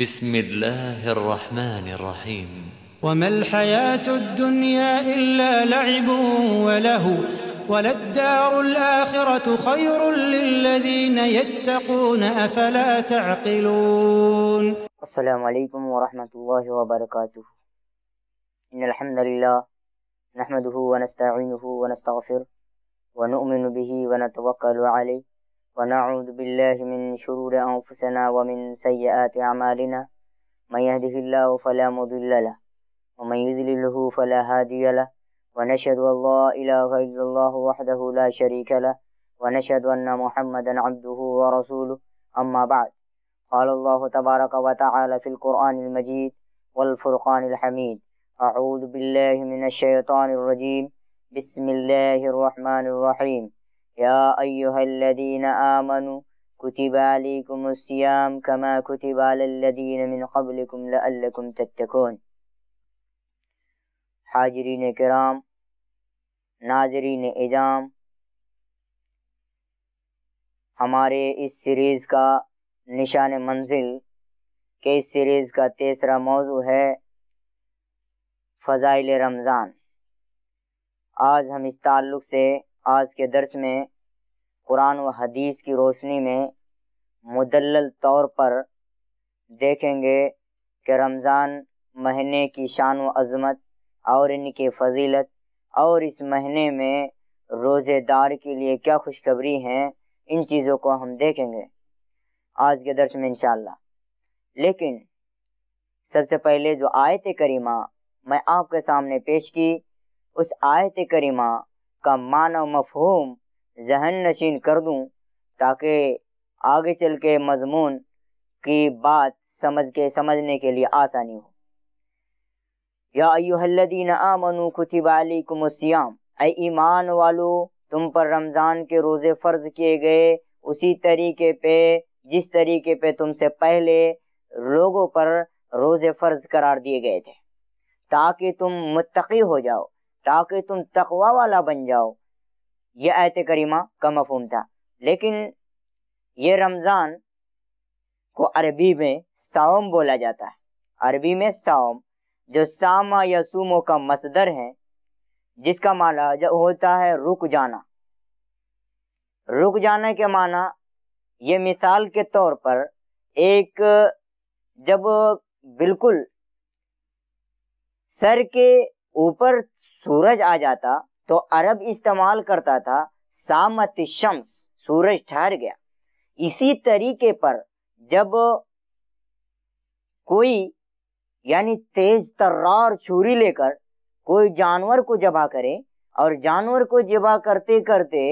बिस्मिल्लाहिर्रहमानिर्रहीम। वमल हयातुद दुनिया इल्ला लइबुन वलहु वलद्दारुल आखिरतु खैरुल लिल्लज़ीना यत्तकून अफला तअक़िलून। अस्सलामु अलैकुम व रहमतुल्लाहि व बरकातुहू। इन्नल हम्दलिल्लाह नहमदुहू व नस्तईनुहू व नस्तग़फिरुहू व नुअमिनु बिही व नतवक्कलु अलैहि वनऊज़ बिल्लाहि मिन शुरूरि अंफुसिना व मिन सय्यिआति अमालिना। मन यहदिहिल्लाहु फला मुदिल्ल लहु व मन युद्लिल्हु फला हादिय लहु। व नशहदु अल्ला इलाहा इल्लल्लाहु वहदहु ला शरीक लहु व नशहदु अन्ना मुहम्मदन अब्दुहु व रसूलुहु। अम्मा बअद। क़ाल अल्लाहु तबारक व तआला फ़िल क़ुरआनिल मजीद वल फ़ुरक़ानिल हमीद। अऊज़ु बिल्लाहि मिनश शैतानिर रजीम। बिस्मिल्लाहिर रहमानिर रहीम। या अय्युहल्लज़ीना आमनु कुतिब अलैकुमुस्सियाम कमा कुतिब अलल्लज़ीना मिन क़ब्लिकुम लअल्लकुम तत्तकून। हाज़िरीन किराम, नाज़रीन इज़ाम, हमारे इस सीरीज़ का निशान मंजिल के इस सीरीज़ का तीसरा मौजू है फ़ज़ाइल रमज़ान। आज हम इस ताल्लुक़ से आज के दर्स में कुरान व हदीस की रोशनी में मुदल्लल तौर पर देखेंगे कि रमज़ान महीने की शान व अज़मत और इनकी फजीलत और इस महीने में रोज़ेदार के लिए क्या खुशखबरी हैं, इन चीज़ों को हम देखेंगे आज के दर्स में इंशाअल्लाह। लेकिन सबसे पहले जो आयत करीमा मैं आपके सामने पेश की, उस आयत करीमा का माना मफहूम जहन नशीन कर दूं ताकि आगे चल के मजमून की बात समझने के लिए आसानी हो। या अय्युहल्लज़ीना आमनु कुतिब अलैकुमुस्सियाम। ऐ ईमान वालों, तुम पर रमज़ान के रोज़े फ़र्ज़ किए गए उसी तरीके पे जिस तरीके पे तुमसे पहले लोगों पर रोज़े फ़र्ज़ करार दिए गए थे, ताकि तुम मुत्तकी हो जाओ, ताकि तुम तकवा वाला बन जाओ। ये आयत करीमा का मफ़हूम था। लेकिन ये रमज़ान को अरबी में साओम बोला जाता है। अरबी में साओम, जो सामा या सूमो का मसदर है, जिसका माना होता है रुक जाना। रुक जाने के माना ये मिसाल के तौर पर एक जब बिल्कुल सर के ऊपर सूरज आ जाता तो अरब इस्तेमाल करता था सामत शम्स, सूरज ठहर गया। इसी तरीके पर जब कोई यानी तेज तर्रार छुरी लेकर कोई जानवर को जबा करे और जानवर को जबा करते करते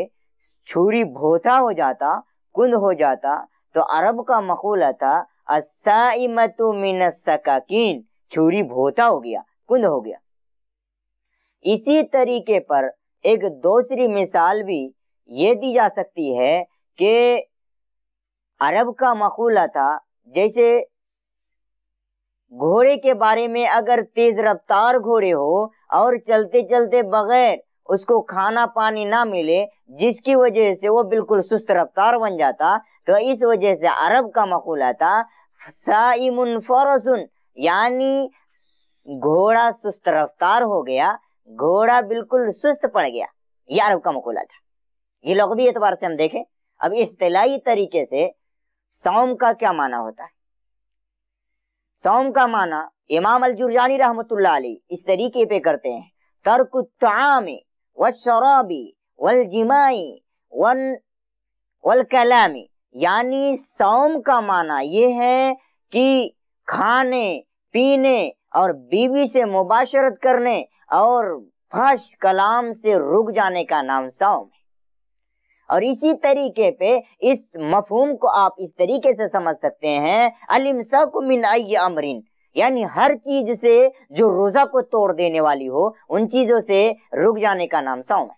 छुरी भोथा हो जाता, कुंद हो जाता, तो अरब का मक़ूल था अस्साइमतु मिनस सकाकीन, छुरी भोथा हो गया, कुंद हो गया। इसी तरीके पर एक दूसरी मिसाल भी ये दी जा सकती है कि अरब का मक़ूला था जैसे घोड़े के बारे में, अगर तेज रफ्तार घोड़े हो और चलते चलते बगैर उसको खाना पानी ना मिले, जिसकी वजह से वो बिल्कुल सुस्त रफ्तार बन जाता, तो इस वजह से अरब का मक़ूला था साइमुन फरसुन, यानी घोड़ा सुस्त रफ्तार हो गया, घोड़ा बिल्कुल सुस्त पड़ गया। ये अरब का मक़ूला था। ये लग़वी एतबार से हम देखें। अब इस्तिलाही तरीके से सौम का क्या माना होता है? सौम का माना इमाम अल-जुरजानी रहमतुल्लाह अलैह इस तरीके पे करते हैं, तर्कुत ताआमी वल शराबी वल जिमाई वल कलामी, यानी सौम का माना ये है कि खाने पीने और बीवी से मुबाशरत करने और फहश कलाम से रुक जाने का नाम सौम है। और इसी तरीके पे इस मफ़हूम को आप इस तरीके से समझ सकते हैं अलिमसाकु मिन अय्यि अमरिन, यानी हर चीज से जो रोजा को तोड़ देने वाली हो उन चीजों से रुक जाने का नाम सौम है।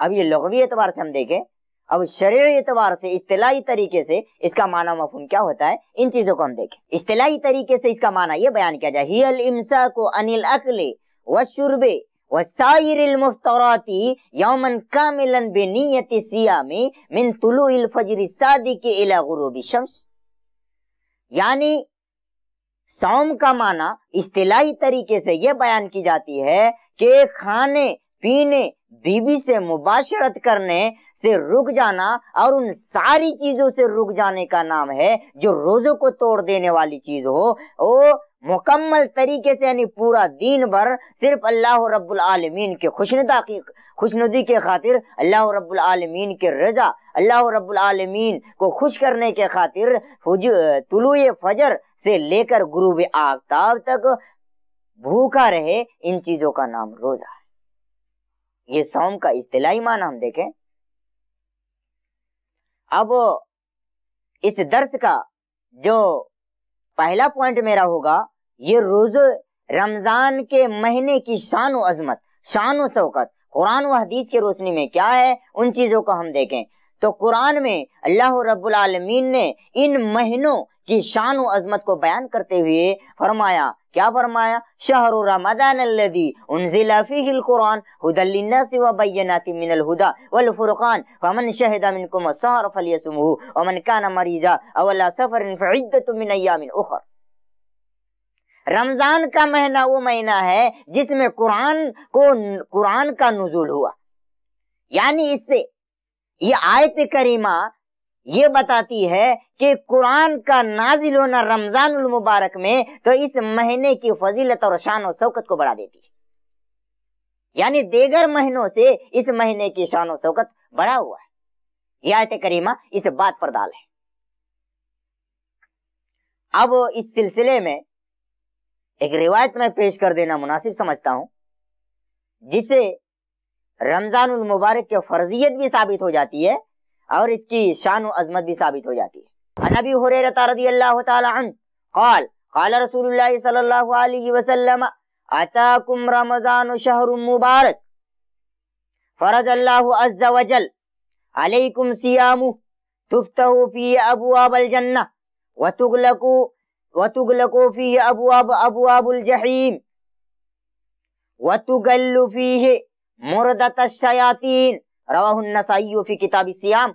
अब ये लग़वी एतबार से हम देखें। अब शरीय एतबार से इस्तिलाही तरीके से इसका माना मफ़हूम क्या होता है, इन चीज़ों को हम देखें। इस्तिलाही तरीके से इसका माना ये बयान किया जाए, हियल इम्साकु अनिल अक्ले वशुर्बे वसाइरिल मुफ्तराती यौमन कामिलन बिनियति सियामी मिन तुलूइल फज्रिस सादिकी इला गुरूबि शम्स। यानी सौम का माना इस्तिलाही तरीके से यह बयान की जाती है कि खाने पीने बीवी से मुबाशरत करने से रुक जाना और उन सारी चीजों से रुक जाने का नाम है जो रोजों को तोड़ देने वाली चीज हो। वो मुकम्मल तरीके से यानी पूरा दिन भर सिर्फ अल्लाह रब्बुल आलमीन के खुशनुदी के खातिर, अल्लाह रब्बुल आलमीन के रजा, अल्लाह रब्बुल आलमीन को खुश करने के खातिर तुलुए फजर से लेकर गुरूब आफताब तक भूखा रहे, इन चीजों का नाम रोजा है। ये सौम का इस्तिलाही माना हम देखें। अब इस दर्स का जो पहला पॉइंट मेरा होगा ये रोजे रमजान के महीने की शान व अजमत, शान व शौकत कुरान व हदीस के रोशनी में क्या है, उन चीजों को हम देखें। तो कुरान में अल्लाह रब्बुल आलमीन ने इन महीनों की शान व अजमत को बयान करते हुए फरमाया, क्या फरमाया? शहरु रमदान अल्लज़ी उनज़िला फ़ीहिल कुरान हुदल लिन्नासि व बय्यिनातिम मिनल हुदा वल फुरक़ान फ़मन शहिदा मिनकुम अस-सहर फ़लयसुमहु व मन कान मरीज़ा अव अला सफ़रिन फ़इद्दतुम मिन अय्यामिन उख़र। रमजान का महीना वो महीना है जिसमें कुरान का नुज़ूल हुआ, यानी इससे ये आयत करीमा ये बताती है कि कुरान का नाजिल होना रमजानुल मुबारक में तो इस महीने की फजीलत और शान और शौकत को बढ़ा देती है, यानी देगर महीनों से इस महीने की शान और शौकत बढ़ा हुआ है। यह आयत करीमा इस बात पर दाल है। अब इस सिलसिले में एक रिवायत में पेश कर देना मुनासिब समझता हूं, जिससे रमजानुल मुबारक की फर्जियत भी साबित हो जाती है और इसकी शान और अजमत भी साबित हो जाती है। अन अबी हुरैरा रज़ियल्लाहु तआला अन्हु क़ाल क़ाल रसूलुल्लाह सल्लल्लाहु अलैहि वसल्लम अताकुम रमज़ान शहरु मुबारक फ़रज़ल्लाहु अज़्ज़ा वजल अलैकुम सियामु तुफ़्तहु फ़ीहि अबवाबुल जन्नह व तुग़लक़ु फ़ीहि अबवाबुल जहीम व तुग़ल्लु फ़ीहि मुर्दतुश शयातीन। रवाहुन नसाई फी किताबी सियाम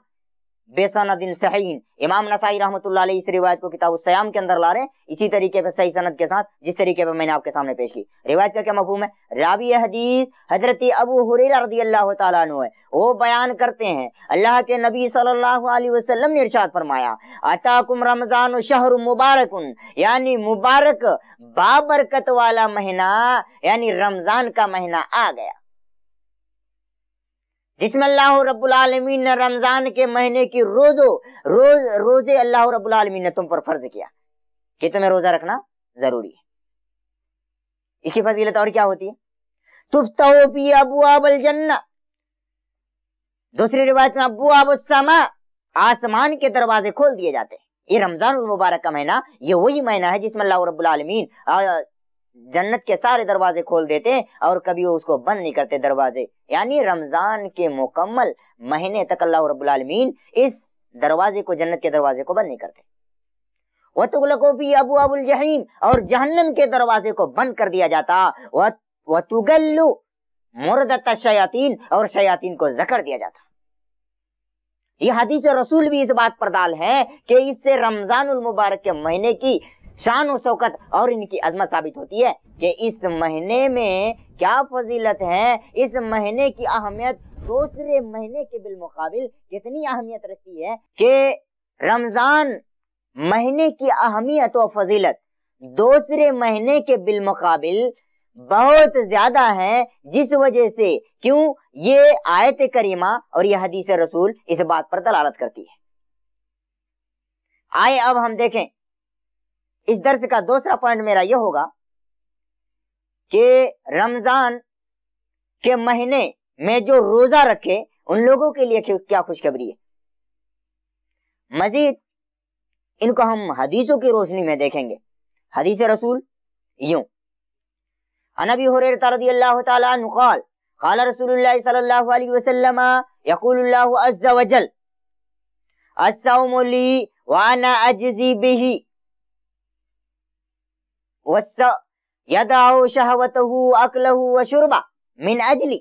बेसनदिन सहीन। इमाम नसाई रहमतुल्लाह अलैहि इस रिवायत को किताब सयाम के अंदर ला रहे हैं इसी तरीके पे सही सनद के साथ, जिस तरीके पे मैंने आपके सामने पेश की। रिवायत का क्या मफहूम है? रावी हदीस हजरत अबू हुरैरा रज़ियल्लाहु तआला अन्हु है, वो बयान करते हैं अल्लाह के नबी सल्लल्लाहु अलैहि वसल्लम ने इरशाद फरमाया अताकुम रमजान शहर मुबारकुन, यानी मुबारक बाबरकत वाला महीना यानी रमजान का महीना आ गया जिसमें अल्लाह रब्बुल आलमीन ने रमजान के महीने की रोजे अल्लाह रब्बुल आलमीन ने तुम पर फर्ज किया कि तुम्हें रोजा रखना जरूरी है। इसकी फजीलत और क्या होती है? तुफ्तहु फी अबवाबिल जन्नह, दूसरी रिवायत में अबवाबुस समा, आसमान के दरवाजे खोल दिए जाते हैं। ये रमजान मुबारक का महीना ये वही महीना है जिसमें अल्लाह रब्बुल आलमीन जन्नत के सारे दरवाजे खोल देते और कभी वो उसको बंद नहीं करते दरवाजे, यानी रमजान के मुकम्मल महीने तक अल्लाह रब्बुल आलमीन इस दरवाजे को, जन्नत के दरवाजे को बंद नहीं करते। व तुग़लक़ु फ़ीहि अबवाबुल जहीम, और जहन्नम के दरवाजे को बंद कर दिया जाता। व तुग़ल्लु मुर्दतुश शयातीन, और शयातीन को जकड़ दिया जाता। यह हदीस रसूल भी इस बात पर दाल है कि इससे रमजानुल मुबारक के महीने की शान और शौकत और इनकी अजमत साबित होती है कि इस महीने में क्या फजीलत है, इस महीने की अहमियत दूसरे महीने के बिलमुकाबिल कितनी अहमियत रखती है कि रमजान महीने की अहमियत और फजीलत दूसरे महीने के बिलमुकाबिल बहुत ज्यादा है। जिस वजह से क्यों ये आयत करीमा और यह हदीस रसूल इस बात पर दलालत करती है। आए अब हम देखें इस दर्स का दूसरा पॉइंट मेरा यह होगा कि रमजान के महीने में जो रोजा रखे उन लोगों के लिए क्या खुशखबरी है। मजीद इनको हम हदीसों की रोशनी में देखेंगे। हदीस रसूल यूं अन अबी हुरैरा रज़ियल्लाहु तआला अन्हु क़ाल क़ाल रसूलुल्लाह सल्लल्लाहु अलैहि वसल्लम यक़ूलुल्लाहु अज़्ज़ा वजल अस-सौमु ली व अना अजज़ी बिही यदाओ शहवतहु अकलहु व शुरबा मिन अजली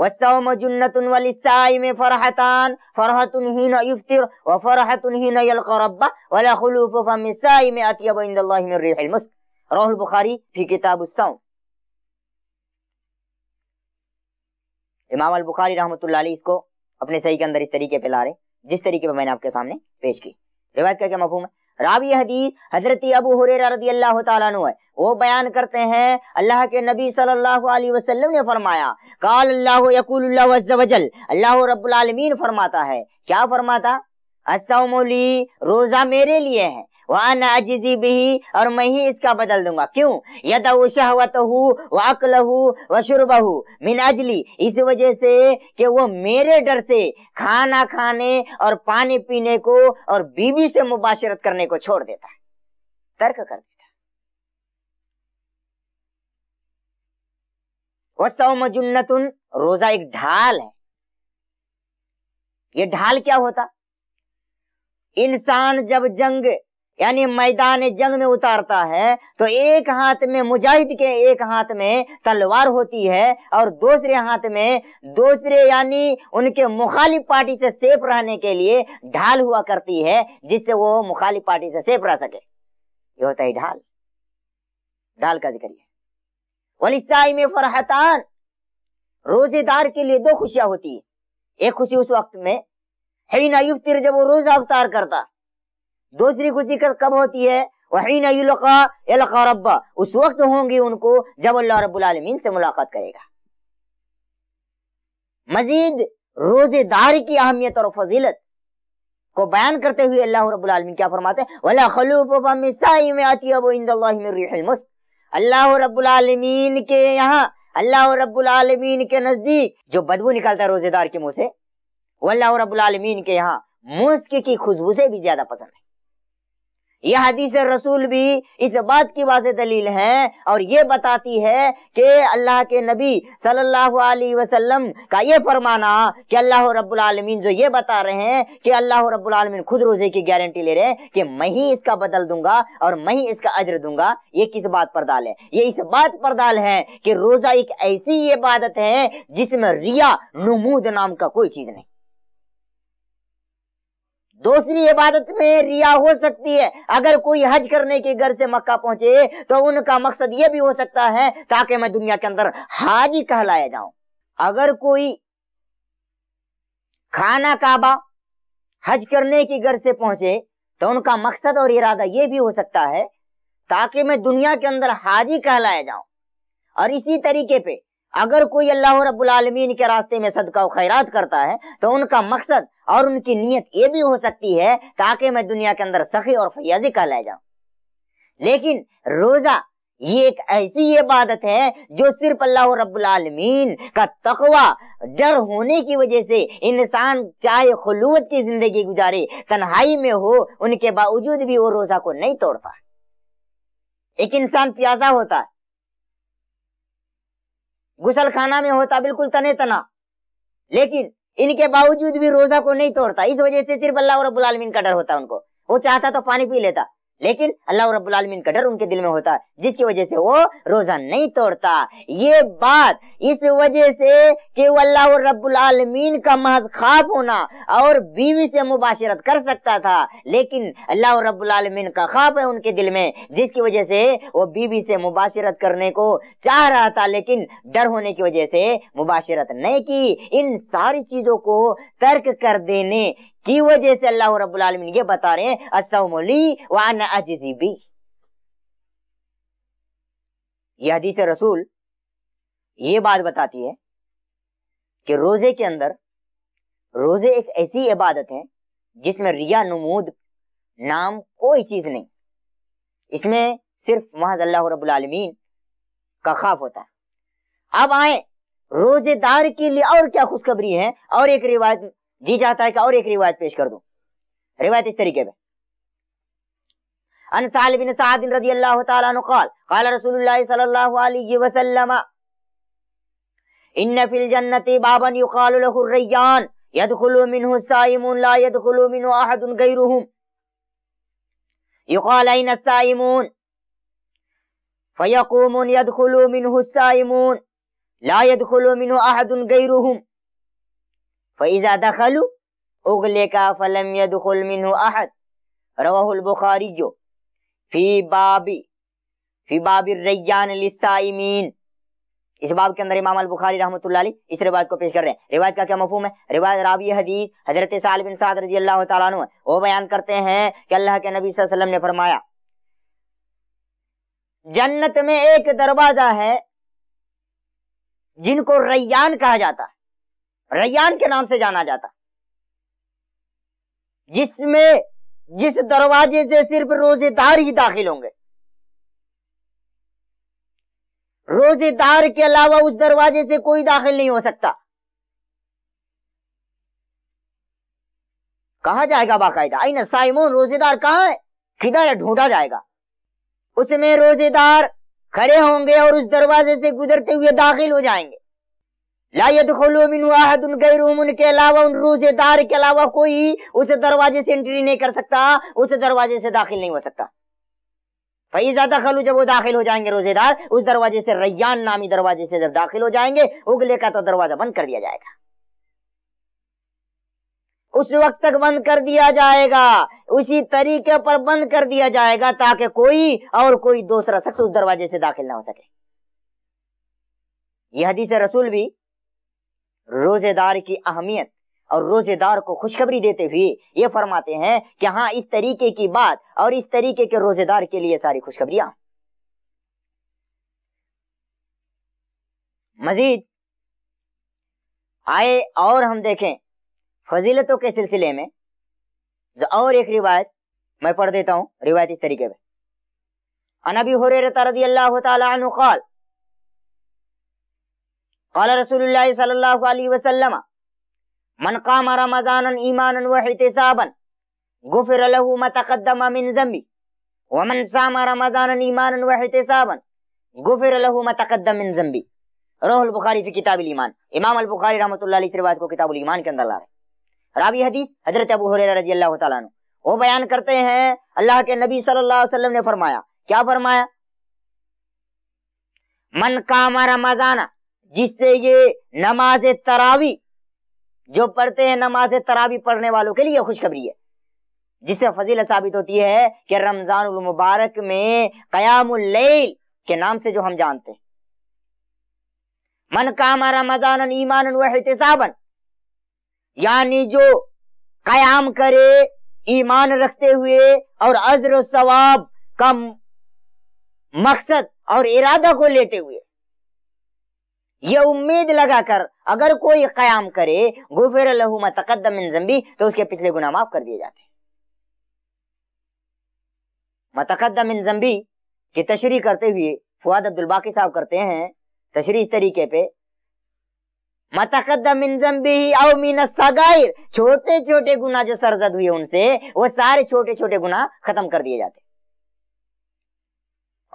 वस्सौम जुन्नतुन वलिस्साइम फरहतान फरहतुन हिन युफ्तिर व फरहतुन हिन यल्का रब्बह वला खुलूफु फमिस्साइम अत्यब इंदल्लाहि मिन रिहिल मुस्क। रवाहुल बुखारी फी किताबुस सौम। इमाम अल बुखारी रहमतुल्लाह अलैहि इसको अपने सही के अंदर इस तरीके पे ला रहे जिस तरीके पे मैंने आपके सामने पेश की। रिवायत का क्या मफहूम है? रावी हदीस हजरत अबू हुरैरा रज़ियल्लाहु ताला अन्हु है, वो बयान करते हैं अल्लाह के नबी सल्लल्लाहु अलैहि वसल्लम ने फरमाया काल अल्लाहु यक़ूलुल्लाहु अज़्ज़ा वजल, अल्लाह रब्बुल आलमीन फरमाता है, क्या फरमाता? अस्सौमु ली, रोजा मेरे लिए है, वाना अजीजी बिही, और मैं ही इसका बदल दूंगा। क्यों? यदउ शहवतहु व अकलहु व शुरबहु मिन अजली, इस वजह से कि वो मेरे डर से खाना खाने और पानी पीने को और बीवी से मुबाशरत करने को छोड़ देता है, तर्क कर देता है। वस्सौम जुन्नतुन, रोजा एक ढाल है। ये ढाल क्या होता? इंसान जब जंग यानी मैदान जंग में उतारता है तो एक हाथ में मुजाहिद के एक हाथ में तलवार होती है और दूसरे हाथ में दूसरे यानी उनके मुखालिफ पार्टी से सेफ रहने के लिए ढाल हुआ करती है जिससे वो मुखालिफ पार्टी से सेफ रह सके। ये होता है ढाल। ढाल का जिक्र है। वलिस्साई में फरहतान, रोजेदार के लिए दो खुशियां होती है। एक खुशी उस वक्त में हिन युफ्तिर, जब वो रोजा अवतार करता। दूसरी खुशी कब होती है? वहीन युलका यल्का रब्बा, उस वक्त होंगी उनको जब अल्लाह रब्बुल आलमीन से मुलाकात करेगा। मजीद रोजेदार की अहमियत और फजीलत को बयान करते हुए अल्लाह रब्बुल आलमीन क्या फरमाते हैं? वला खलूफ फमिस्साइम अत्यब इंदल्लाहि मिन रिहिल मुस्क। अल्लाह रब्बुल आलमीन के यहाँ, अल्लाह रब्बुल आलमीन के नजदीक जो बदबू निकलता है रोजेदार के मुँह से, वल्लाह रब्बुल आलमीन के यहाँ मुस्क की खुशबू से भी ज्यादा पसंद है। यह हदीस रसूल भी इस बात की वाज़ेह दलील है और ये बताती है कि अल्लाह के नबी सल्लल्लाहु अलैहि वसल्लम का ये फरमाना कि अल्लाह रब्बुल आलमीन जो ये बता रहे हैं कि अल्लाह रब्बुल आलमीन खुद रोजे की गारंटी ले रहे हैं कि मैं ही इसका बदल दूंगा और मैं ही इसका अज्र दूंगा, ये किस बात पर दाल है? ये इस बात पर दाल है कि रोजा एक ऐसी इबादत है जिसमें रिया नमूद नाम का कोई चीज नहीं। दूसरी इबादत में रिया हो सकती है। अगर कोई हज करने के घर से मक्का पहुंचे तो उनका मकसद ये भी हो सकता है ताकि मैं दुनिया के अंदर हाजी कहलाया जाऊं। अगर कोई खाना काबा हज करने के घर से पहुंचे तो उनका मकसद और इरादा ये भी हो सकता है ताकि मैं दुनिया के अंदर हाजी कहलाया जाऊं। और इसी तरीके पे अगर कोई अल्लाह रब्बुल आलमीन के रास्ते में सदका व खैरात करता है तो उनका मकसद और उनकी नीयत ये भी हो सकती है ताकि मैं दुनिया के अंदर सखी और फयाजी कहलाया जाऊं। लेकिन रोजा ये एक ऐसी इबादत है जो सिर्फ अल्लाह रब्बुल आलमीन का तकवा डर होने की वजह से इंसान चाहे खुलूत की जिंदगी गुजारे, तन्हाई में हो, उनके बावजूद भी वो रोजा को नहीं तोड़ता। एक इंसान प्यासा होता है, गुसलखाना में होता, बिल्कुल तने तना, लेकिन इनके बावजूद भी रोजा को नहीं तोड़ता। इस वजह से सिर्फ अल्लाह रब्बुल आलमीन का डर होता है उनको। वो चाहता तो पानी पी लेता, लेकिन अल्लाह रब्बुल आलमीन का डर उनके दिल में होता है जिसकी वजह से वो रोजा नहीं तोड़ता। ये बात इस वजह से कि वो अल्लाह रब्बुल आलमीन का महज ख्वाब होना और बीवी से मुबाशरत कर सकता था, लेकिन अल्लाह रब्बुल आलमीन का ख्वाब है उनके दिल में जिसकी वजह से वो बीवी से मुबाशरत करने को चाह रहा था, लेकिन डर होने की वजह से मुबाशरत नहीं की। इन सारी चीजों को तर्क कर देने की वजह से अल्लाह रब्बुल आलमीन ये बता रहे हैं अस्सौमु ली व अना अजज़ी बि। यह हदीस रसूल ये बात बताती है कि रोजे के अंदर, रोजे एक ऐसी इबादत है जिसमें रिया नमूद नाम कोई चीज नहीं। इसमें सिर्फ महज़ अल्लाह रब्बुल आलमीन का खौफ होता है। अब आए रोजेदार के लिए और क्या खुशखबरी है, और एक रिवायत जी चाहता है कि और एक रिवायत पेश कर दूं। रिवायत इस तरीके में अनसाल बिन साद रज़ियल्लाहु ताला अन्हु क़ाल क़ाल रसूलुल्लाह सल्लल्लाहु अलैहि वसल्लम इन्न फ़िल जन्नति बाबन युक़ालु लहु अर्रय्यान यदख़ुलु मिन्हु अस्साइमून ला यदख़ुलु मिन्हु अहदुन गैरुहुम युक़ालु अय्ना अस्साइमून फ़यक़ूमून यदख़ुलु मिन्हु अस्साइमून ला यदखुलु मिन्हु अहदुन गैरुहुम फइज़ा दखलु उगलिका फलम यदखुल मिन्हु अहद रवाहुल बुखारी फी बाबी रय्यान लिस्साइमीन। इस बाब के अंदर इमाम अल बुखारी रहमतुल्लाह अलैह इस रिवायत को पेश कर रहे हैं। रिवायत का क्या मफहूम है? रिवायत रावी हदीस हजरत साल बिन साद रजी अल्लाह तआला अन्हु वो बयान करते हैं कि अल्लाह के नबी सल्लल्लाहु अलैहि वसल्लम ने फरमाया, जन्नत में एक दरवाजा है जिनको रय्यान कहा जाता है, रय्यान के नाम से जाना जाता, जिसमें जिस दरवाजे से सिर्फ रोजेदार ही दाखिल होंगे, रोजेदार के अलावा उस दरवाजे से कोई दाखिल नहीं हो सकता। कहा जाएगा बाकायदा आई ना साइमोन रोजेदार कहाँ है, किधर ढूंढा जाएगा। उसमें रोजेदार खड़े होंगे और उस दरवाजे से गुजरते हुए दाखिल हो जाएंगे। ला यदखुलु मिन्हु अहदुन गैरुहुम, उनके अलावा, उन रोजेदार के अलावा कोई उस दरवाजे से एंट्री नहीं कर सकता, उस दरवाजे से दाखिल नहीं हो सकता। फैज़ा दखलू, जब वो दाखिल हो जाएंगे रोजेदार उस दरवाजे से, रय्यान नामी दरवाजे से जब दाखिल हो जाएंगे उगले का तो दरवाजा बंद कर दिया जाएगा, उस वक्त तक बंद कर दिया जाएगा, उसी तरीके पर बंद कर दिया जाएगा ताकि कोई और कोई दूसरा शख्स उस दरवाजे से दाखिल ना हो सके। यह हदीस रसूल भी रोजेदार की अहमियत और रोजेदार को खुशखबरी देते हुए ये फरमाते हैं कि हाँ, इस तरीके की बात और इस तरीके के रोजेदार के लिए सारी खुशखबरियां। मजीद आए और हम देखें फजीलतों के सिलसिले में जो और एक रिवायत मैं पढ़ देता हूँ। रिवायत इस तरीके में, अनबी हुरैरा रज़ियल्लाहु तआला अन्हु क़ाल क़ाल रसूलुल्लाह सल्लल्लाहु अलैहि वसल्लम मन क़ाम रमज़ानन ईमानन व इहतिसाबन गुफ़िर लहु मा तक़द्दम मिन ज़म्बी व मन साम रमज़ानन ईमानन व इहतिसाबन गुफ़िर लहु मा तक़द्दम मिन ज़म्बी। रवाहुल बुखारी फी किताबुल ईमान। इमाम अल बुखारी रहमतुल्लाह अलैह इस रिवायत को किताबुल ईमान के अंदर ला रहे हैं। रावी हदीस हजरत अबू हुरैरा रज़ियल्लाहु तआला अन्हु वो बयान करते हैं अल्लाह के नबी सल्लल्लाहु अलैहि वसल्लम ने फरमाया, क्या फरमाया? मन काम रमजाना, जिससे ये नमाज तरावी जो पढ़ते हैं, नमाज तरावी पढ़ने वालों के लिए खुशखबरी है, जिससे फजीलत साबित होती है कि रमजानुल मुबारक में क़यामुल लैल के नाम से जो हम जानते हैं, मन काम रमजानन ईमानन व इहतिसाबन, यानी जो कयाम करे ईमान रखते हुए और अज्र और सवाब का मकसद और इरादा को लेते हुए ये उम्मीद लगाकर अगर कोई कयाम करे गुफिर लहू मा तक़द्दम मिन ज़म्बी, तो उसके पिछले गुनाह माफ कर दिए जाते हैं। मा तक़द्दम मिन ज़म्बी की तशरीह करते हुए फुआद अब्दुल बाकी साहब करते हैं तशरीह इस तरीके पे, मा तक़द्दम मिन ज़म्बिही औ मिन सगाइर, छोटे छोटे गुनाह जो सरजद हुए उनसे वो सारे छोटे छोटे गुनाह खत्म कर दिए जाते।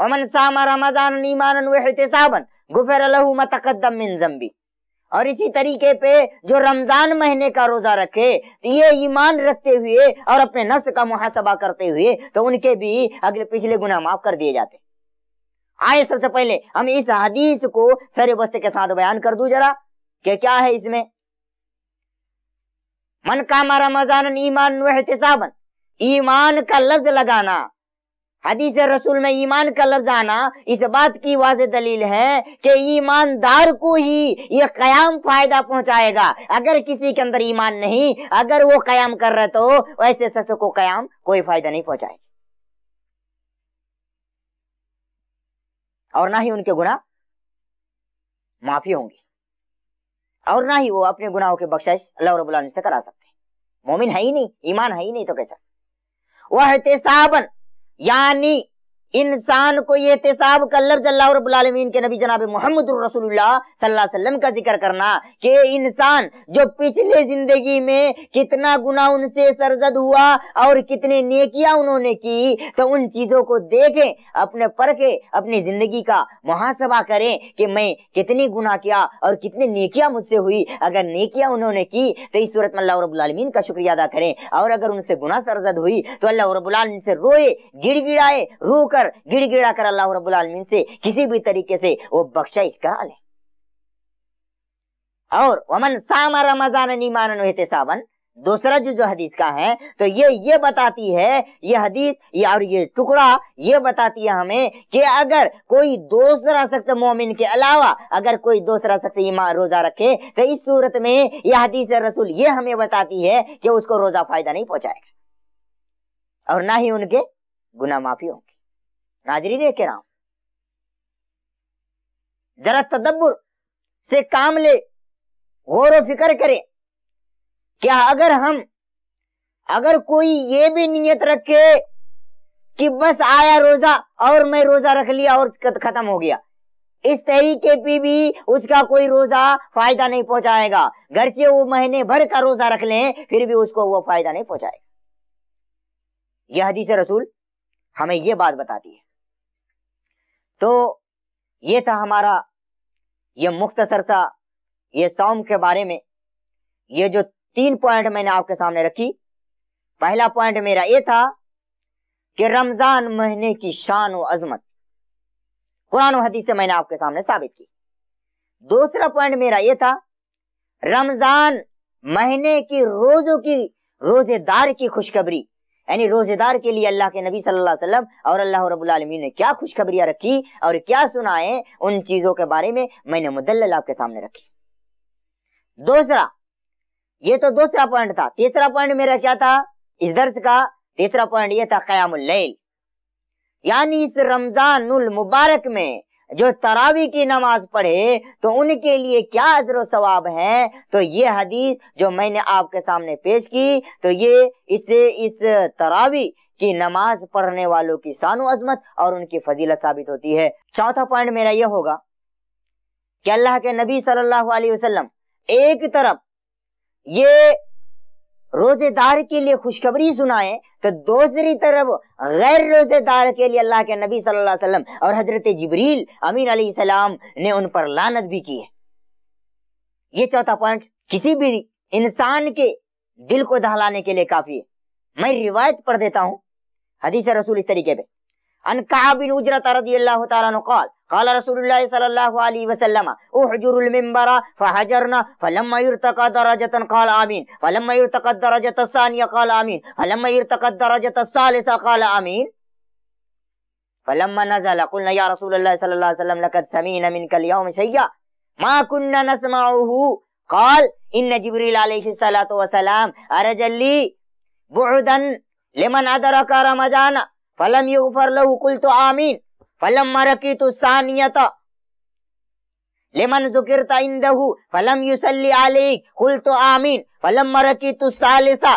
और मन साम रमज़ान ईमानन व इहतिसाबन गुफिर लहू मा तक़द्दम मिन ज़म्बी, और इसी तरीके पे जो रमजान महीने का रोजा रखे ये ईमान रखते हुए और अपने नफ्स का मुहासबा करते हुए तो उनके भी अगले पिछले गुनाह माफ कर दिए जाते। आए सबसे पहले हम इस हदीस को सरे बस्ते के साथ बयान कर दूं जरा कि क्या है इसमें। मन काम रमजान ईमान व इहतिसाबन, ईमान का लफ्ज लगाना, हदीस रसूल में ईमान का लफ्ज आना इस बात की वाज़ेह दलील है कि ईमानदार को ही यह कयाम फायदा पहुंचाएगा। अगर किसी के अंदर ईमान नहीं, अगर वो कयाम कर रहे तो ऐसे शख्स को कयाम कोई फायदा नहीं पहुंचाएगा और ना ही उनके गुनाह माफी होंगी और ना ही वो अपने गुनाहों के बख्शिश अल्लाह रब्बुल आलमीन से करा सकते हैं। मोमिन है ही नहीं, ईमान है ही नहीं तो कैसा। वह इहतिसाबन, यानी इंसान को ये इहतिसाब का लफ्ज अल्लाह रब्बुल आलमीन के नबी जनाब मुहम्मदुर रसूलुल्लाह सल्लल्लाहु अलैहि वसल्लम का जिक्र करना कि इंसान जो पिछले जिंदगी में कितना गुनाह उनसे सरजद हुआ और कितने नेकियां उन्होंने की, तो उन चीजों को देखें, अपने परखे, अपनी जिंदगी का मुहासबा करें कि मैं कितने गुनाह किया और कितने नेकियां मुझसे हुई। अगर नेकियां उन्होंने की तो इस सूरत में अल्लाह रब्बुल आलमीन का शुक्रिया अदा करें, और अगर उनसे गुनाह सरजद हुई तो अल्लाह रब्बुल आलमीन से रोए, गिड़गिड़ाए, रो कर गिड़गिड़ा कर अल्लाह रब्बुल आलमीन से किसी भी तरीके से वो बख्शिश करा ले। और वमन सामा रमजान ईमानन एहतिसाबन, दूसरा जो हदीस का है, तो ये बताती है, ये हदीस ये और ये टुकड़ा ये बताती है हमें कि अगर कोई दूसरा शख्स मोमिन के अलावा अगर कोई दूसरा शख्स ईमान रोजा रखे तो इस सूरत में यह हदीस रसूल ये हमें बताती है कि उसको रोजा फायदा नहीं पहुंचाएगा और ना ही उनके गुनाह माफी होंगे। नाजरीन ने कह रहा हूं जरा तदब्बुर से काम ले, गौर फिक्र करे, क्या अगर कोई ये भी नियत रखे कि बस आया रोजा और मैं रोजा रख लिया और खत्म हो गया, इस तरीके पे भी उसका कोई रोजा फायदा नहीं पहुंचाएगा। घर से वो महीने भर का रोजा रख ले फिर भी उसको वो फायदा नहीं पहुंचाएगा। यह हदीस रसूल हमें ये बात बताती है। तो ये था हमारा ये मुख्तसर सा ये सौम के बारे में। ये जो 3 पॉइंट मैंने आपके सामने रखी, पहला पॉइंट मेरा ये था कि रमजान महीने की शान और अजमत कुरान और हदीस से मैंने आपके सामने साबित की। दूसरा पॉइंट मेरा ये था रमजान महीने की रोजों की रोजेदार की खुशखबरी, यानी रोजेदार के लिए अल्लाह के नबी सल्लल्लाहु अलैहि वसल्लम और अल्लाह रब्बुल आलमीन ने क्या खुशखबरियां रखी और क्या सुनाए, उन चीजों के बारे में मैंने मुदल्लल आपके सामने रखी। दूसरा ये तो दूसरा पॉइंट था। तीसरा पॉइंट मेरा क्या था इस दर्स का? तीसरा पॉइंट ये था क़यामुल लैल, यानी इस रमजानुल मुबारक में जो तरावी की नमाज पढ़े तो उनके लिए क्या अजर सवाब है। तो ये हदीस जो मैंने आपके सामने पेश की, तो ये इससे इस तरावी की नमाज पढ़ने वालों की शान अजमत और उनकी फजीलत साबित होती है। चौथा पॉइंट मेरा ये होगा कि अल्लाह के नबी सल्लल्लाहु अलैहि वसल्लम एक तरफ ये रोजेदार के लिए खुशखबरी सुनाए तो दूसरी तरफ गैर रोजेदार के लिए अल्लाह के नबी सल्लल्लाहु अलैहि वसल्लम और हजरत जिब्रील अमीन अलैहिस्सलाम ने उन पर लानत भी की है। ये चौथा पॉइंट किसी भी इंसान के दिल को दहलाने के लिए काफी है। मैं रिवायत पढ़ देता हूँ हदीस रसूल इस तरीके पे। अन कअब बिन उजरत रज़ियल्लाहु तआला अन्हु क़ाल क़ाल रसूलुल्लाह सल्लल्लाहु अलैहि वसल्लम उहजुरुल मिंबर फहजरना फलम्मा इरतक़ा दरजतन क़ाल आमीन फलम्मा इरतक़ा दरजत सानिया क़ाल आमीन फलम्मा इरतक़ा दरजत सालिसा क़ाल आमीन फलम्मा नज़ला क़ुलना या रसूलल्लाह सल्लल्लाहु अलैहि वसल्लम लक़द समीअना मिनकल यौम शय्या मा कुन्ना नस्मअहु क़ाल इन्न जिब्रील अलैहि सलातो व सलाम अरजली बुअदन लिमन अदरका रमज़ान फलम युगफर लहु कुल्तु आमीन फलम्मा रकीतु सानियत लिमन ज़ुकिरत इंदहु फलम युसल्ली अलैक कुल्तु आमीन फलम्मा रकीतु सालिसा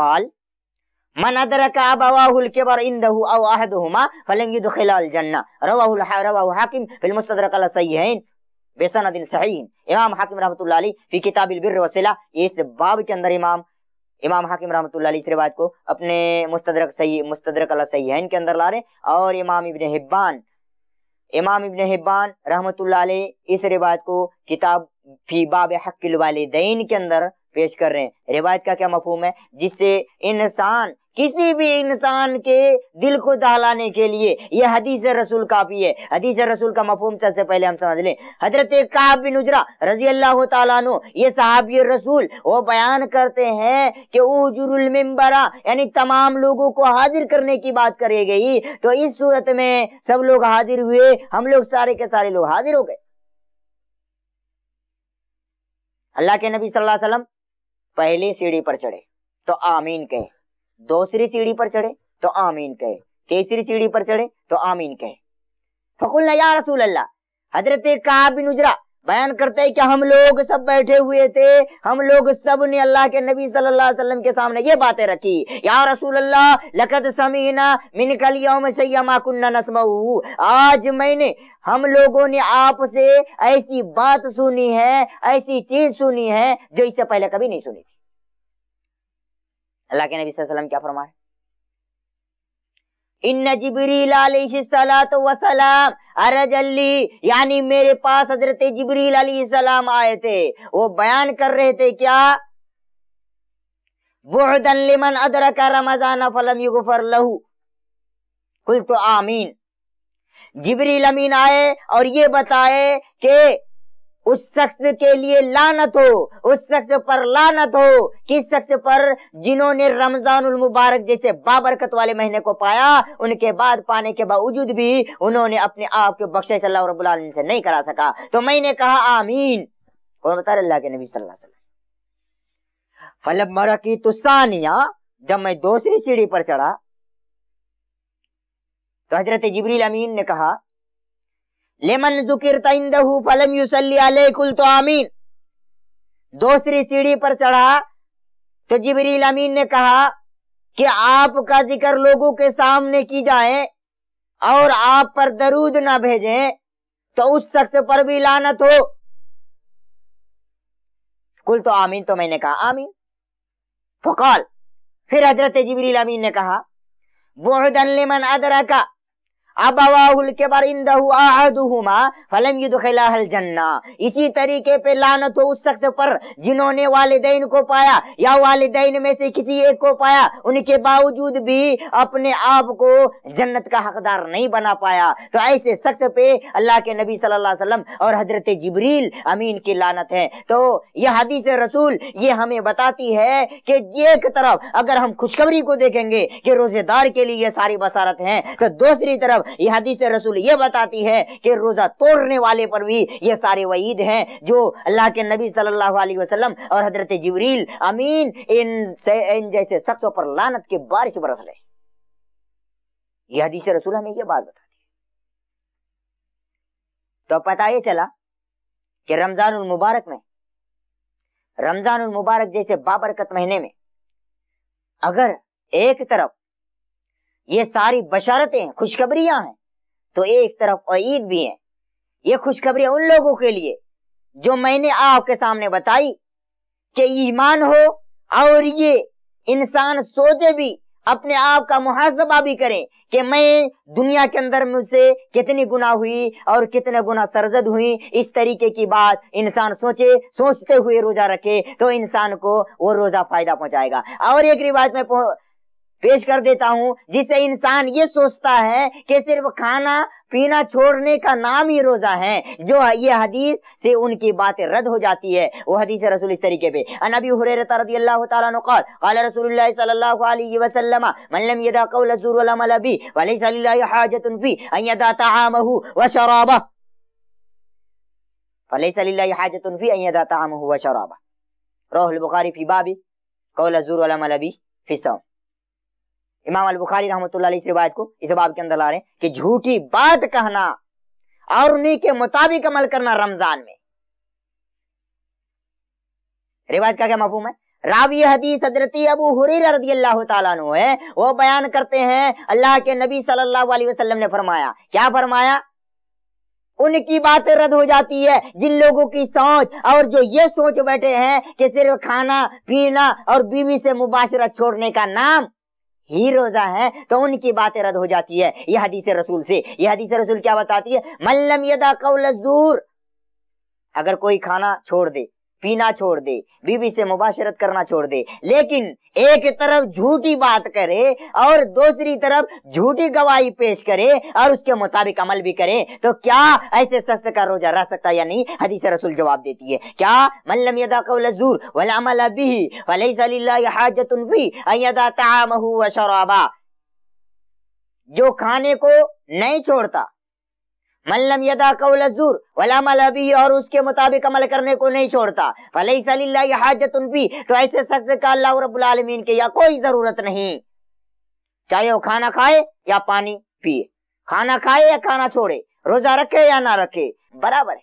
क़ाल मन अदरक अबवाहुल किबर इंदहु औ अहदहुमा फलन यदखिलल जन्नह रवाहु हाकिम फिल मुस्तदरक अल सहीहैन बिसनदिन सहीह। इमाम हाकिम रहमतुल्लाह अलैह फी किताबिल बिर्र व सिला, इस बाब के अंदर इमाम हाकिम रहमतुल्लाह अलैह इस रिवायत को अपने मुस्तदरक अल सहीहैन के अंदर ला रहे और इमाम इब्न हिब्बान रहमतुल्लाह अलैह इस रिवायत को किताब फी बाब हक़्क़िल वालिदैन के अंदर पेश कर रहे हैं। रिवायत का क्या मफ़हूम है? जिससे इंसान किसी भी इंसान के दिल को दहलाने के लिए यह हदीस रसूल काफी है। हदीस रसूल का मफ़हूम सबसे पहले हम समझ लें। हजरत काब बिन उजरा रज़ियल्लाहु ताला अन्हु ये सहाबी रसूल वो बयान करते हैं कि उजुरुल मिंबरा, यानी तमाम लोगों को हाजिर करने की बात करी गई तो इस सूरत में सब लोग हाजिर हुए, हम लोग सारे के सारे लोग हाजिर हो गए। अल्लाह के नबी सल्लल्लाहु अलैहि वसल्लम पहली सीढ़ी पर चढ़े तो आमीन कहे, दूसरी सीढ़ी पर चढ़े तो आमीन कहे, तीसरी सीढ़ी पर चढ़े तो आमीन कहे। फकुलना या रसूल अल्लाह, हजरत काब बिन उजरा बयान करते हैं कि हम लोग सब बैठे हुए थे, हम लोग सब ने अल्लाह के नबी सल्लल्लाहु अलैहि वसल्लम के सामने ये बातें रखी। या रसूल अल्लाह लक़द समीअना मिनकल यौम शय्या मा कुन्ना नस्मऊ, आज मैंने हम लोगों ने आपसे ऐसी बात सुनी है, ऐसी चीज सुनी है जो इससे पहले कभी नहीं सुनी थी। अल्लाह के नबी सल्लल्लाहु अलैहि वसल्लम क्या फरमाए? इन्ना जिब्रील अलैहिस्सलातु वसलाम अरजली, यानी मेरे पास हजरत जिब्रील अलैहिस्सलाम आए थे। वो बयान कर रहे थे क्या? बुअदन लिमन अदरक रमजान फलम युगफर लहू कुल तो आमीन। जिब्रील अमीन आए और ये बताए कि उस शख्स के लिए लानत हो, उस शख्स पर लानत हो, किस शख्स पर जिन्होंने रमजानुल मुबारक जैसे बाबरकत वाले महीने को पाया, उनके बाद पाने के बावजूद भी उन्होंने अपने आप के बख्शिश अल्लाह रब्बुल आलमीन से नहीं करा सका। तो मैंने कहा आमीन। और बता रहे अल्लाह के नबी सल्लल्लाहु अलैहि वसल्लम, फलब मरकी तुसानिया, जब मैं दूसरी सीढ़ी पर चढ़ा तो हजरत जिब्रील अमीन ने कहा लेमन जुकिरता इंदहु फलम युसल्ली अलैकुल तो आमीन। दूसरी सीढ़ी पर चढ़ा तो जिब्रील अमीन ने कहा कि आपका जिक्र लोगों के सामने की जाए और आप पर दरूद ना भेजें तो उस शख्स पर भी लानत हो। कुल तो आमीन, तो मैंने कहा आमीन। फकाल, फिर हजरत जिब्रील अमीन ने कहा बुअदन लिमन अदरका अबवाहुल किबर इंदहु अहदुहुमा फलम युदखिलहल जन्ना। इसी तरीके पे लानत हो उस शख्स पर जिन्होंने वालिदैन को पाया या वालिदैन में से किसी एक को पाया, उनके बावजूद भी अपने आप को जन्नत का हकदार नहीं बना पाया। तो ऐसे शख्स पे अल्लाह के नबी सल्लल्लाहु अलैहि वसल्लम और हजरत जिब्रील अमीन की लानत है। तो यह हदीस रसूल ये हमें बताती है कि एक तरफ अगर हम खुशखबरी को देखेंगे कि रोजेदार के लिए सारी बसारत है, तो दूसरी तरफ यह हदीस रसूल ये बताती है कि रोजा तोड़ने वाले पर भी ये सारे वईद हैं जो अल्लाह के नबी सल्लल्लाहु अलैहि वसल्लम और हजरत जिब्रील अमीन इन जैसे शख्सों पर लानत की बारिश बरस रहे। यह हदीस रसूल हमें ये बात बताती है। तो पता ये चला कि रमजानुल मुबारक में, रमजानुल मुबारक जैसे बाबरकत महीने में अगर एक तरफ ये सारी बशारतें हैं, खुशखबरियां हैं, तो एक तरफ ईद भी है। ये खुशखबरी उन लोगों के लिए जो मैंने आपके सामने बताई कि ईमान हो और ये इंसान सोचे भी, अपने आप का मुहासबा भी करें कि मैं दुनिया के अंदर मुझसे कितनी गुनाह हुई और कितने गुनाह सरजद हुई। इस तरीके की बात इंसान सोचे, सोचते हुए रोजा रखे तो इंसान को वो रोजा फायदा पहुंचाएगा। और एक रिवायत में पेश कर देता हूँ जिससे इंसान ये सोचता है कि सिर्फ खाना पीना छोड़ने का नाम ही रोजा है, जो ये हदीस से उनकी बातें रद्द हो जाती है। वो हदीस रसूल इस तरीके पे, अनबी हुरैरा रदियल्लाहु तआला अन्हु क़ाल क़ाल रसूलुल्लाह सल्लल्लाहु अलैहि वसल्लम मन लम यदा क़ौल ज़ूर वल अमल बि वलैसा लिल्लाहि हाजतुन फी अन यदा तआमहु व शराबहु वलैसा लिल्लाहि हाजतुन फी अन यदा तआमहु व शराबहु। रवाहुल बुखारी फी बाबी क़ौल ज़ूर वल अमल बि फी सौम। इमाम अल बुखारी रहमतुल्लाह अलैहि इस रिवायत को इस बाब के अंदर ला रहे हैं कि झूठी बात कहना और उन्हीं के मुताबिक अमल करना रमजान में। रिवायत का क्या मफहूम है? रावी हदीस हजरत अबू हुरैरा रदियल्लाहु ताला अन्हु है, वो बयान करते हैं अल्लाह के नबी सल्लल्लाहु अलैहि वसल्लम ने फरमाया, क्या फरमाया? उनकी बातें रद्द हो जाती है जिन लोगों की सोच और जो ये सोच बैठे हैं कि सिर्फ खाना पीना और बीवी से मुबाशरा छोड़ने का नाम ही रोजा है, तो उनकी बातें रद्द हो जाती है यह हदीस रसूल से। यह हदीस रसूल क्या बताती है? मल्लम यदा कौल ज़ूर, अगर कोई खाना छोड़ दे, पीना छोड़ दे, बीवी से मुबाशरत करना छोड़ दे, लेकिन एक तरफ झूठी बात करे और दूसरी तरफ झूठी गवाही पेश करे और उसके मुताबिक अमल भी करे, तो क्या ऐसे शख्स का रोजा रह सकता या नहीं? हदीस रसूल जवाब देती है, क्या? मन लम यदा कौल ज़ूर वल अमल बिही फलैसा लिल्लाहि हाजतुन फी अन यदा तआमहु व शराबा। जो खाने को नहीं छोड़ता, मन लम यदा कौल ज़ूर वल अमल बिही, और उसके मुताबिक अमल करने को नहीं छोड़ता, फलैसा लिल्लाहि हाजतुन फी, तो ऐसे शख्स का अल्लाह रब्बुल आलमीन के या कोई जरूरत नहीं, चाहे वो खाना खाए या पानी पिए, खाना खाए या खाना छोड़े, रोजा रखे या ना रखे, बराबर है।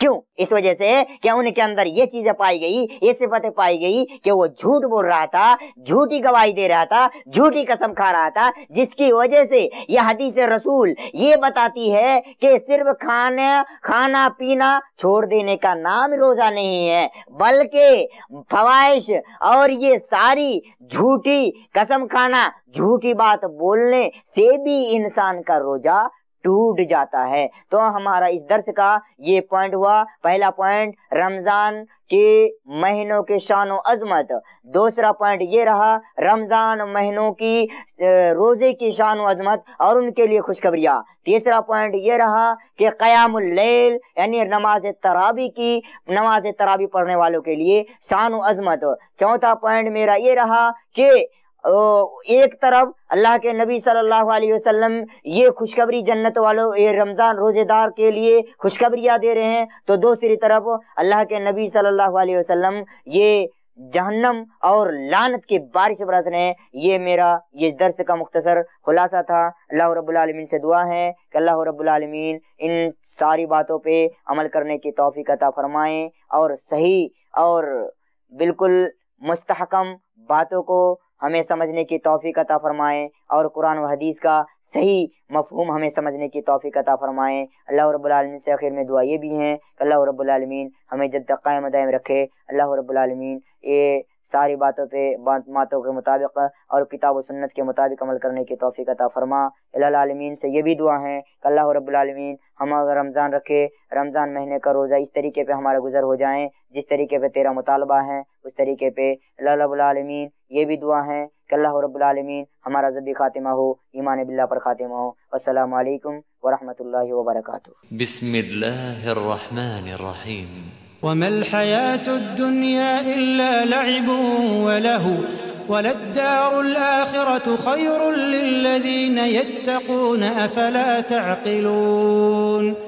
क्यों? इस वजह से कि उनके अंदर ये चीजें पाई गई, ये सिफतें पाई गई कि वो झूठ बोल रहा था, झूठी गवाही दे रहा था, झूठी कसम खा रहा था, जिसकी वजह से यह हदीस रसूल ये बताती है कि सिर्फ खाना पीना छोड़ देने का नाम रोजा नहीं है, बल्कि फवाहिश और ये सारी झूठी कसम खाना, झूठी बात बोलने से भी इंसान का रोजा टूट जाता है। तो हमारा इस दर्स का ये पॉइंट हुआ। पहला पॉइंट, रमजान कि महीनों की शान व अजमत। दूसरा पॉइंट ये रहा रमज़ान महीनों की रोज़े की शान व अजमत और उनके लिए खुशखबरियाँ। तीसरा पॉइंट ये रहा कि क़यामुल लैल यानी नमाज तरावी की, नमाज तरावी पढ़ने वालों के लिए शान व अजमत। चौथा पॉइंट मेरा ये रहा कि एक तरफ अल्लाह के नबी सल्लल्लाहु अलैहि वसल्लम ये खुशखबरी जन्नत वालों, ये रमज़ान रोज़ेदार के लिए खुशखबरियाँ दे रहे हैं, तो दूसरी तरफ अल्लाह के नबी सल्लल्लाहु अलैहि वसल्लम ये जहन्नम और लानत की बारिश बरत रहे हैं। ये मेरा ये दर्स का मुख्तसर खुलासा था। अल्लाह रब्बुल आलमीन से दुआ है कि अल्लाह रब्बुल आलमीन इन सारी बातों पे अमल करने की तौफीक अता फरमाएँ और सही और बिल्कुल मुस्तहकम बातों को हमें समझने की तौफीक अता फरमाएँ और कुरान व हदीस का सही मफहूम हमें समझने की तौफीक अता फरमाएँ। अल्लाह रब्बुल आलमीन से आखिर में दुआ ये भी हैं कि अल्लाह रब्बुल आलमीन हमें जब तक कायम दायम रखे। अल्लाह रब्बुल आलमीन ये सारी बातों पे बातों के मुताबिक और किताब व सुन्नत के मुताबिक अमल करने की तौफीक अता फरमा। अल्लाह आलमीन से ये भी दुआ है कि अल्लाह रब्बुल आलमीन हम अगर रमज़ान रखे, रमज़ान महीने का रोज़ा इस तरीके पे हमारा गुजर हो जाए जिस तरीके पे तेरा मुतालबा है उस तरीके पे। अल्लाह रब्बुल आलमीन ये भी दुआ है कि अल्लाह रब्बुल आलमीन हमारा ज़ब भी खातिमा हो, ईमान बिल्ला पर खातिमा हो। अस्सलामु अलैकुम वरहमतुल्लाहि वबरकातुहू। बिस्मिल्लाहिर रहमानिर रहीम। وما الحياة الدنيا إلا لعب ولهو وللدار الآخرة خير للذين يتقون أفلا تعقلون।